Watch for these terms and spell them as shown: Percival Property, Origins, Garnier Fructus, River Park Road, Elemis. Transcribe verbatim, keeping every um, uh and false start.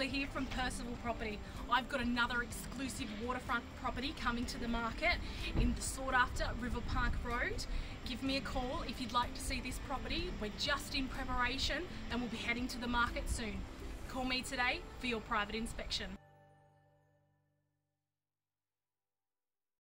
Angela here from Percival Property. I've got another exclusive waterfront property coming to the market in the sought-after River Park Road. Give me a call if you'd like to see this property. We're just in preparation and we'll be heading to the market soon. Call me today for your private inspection.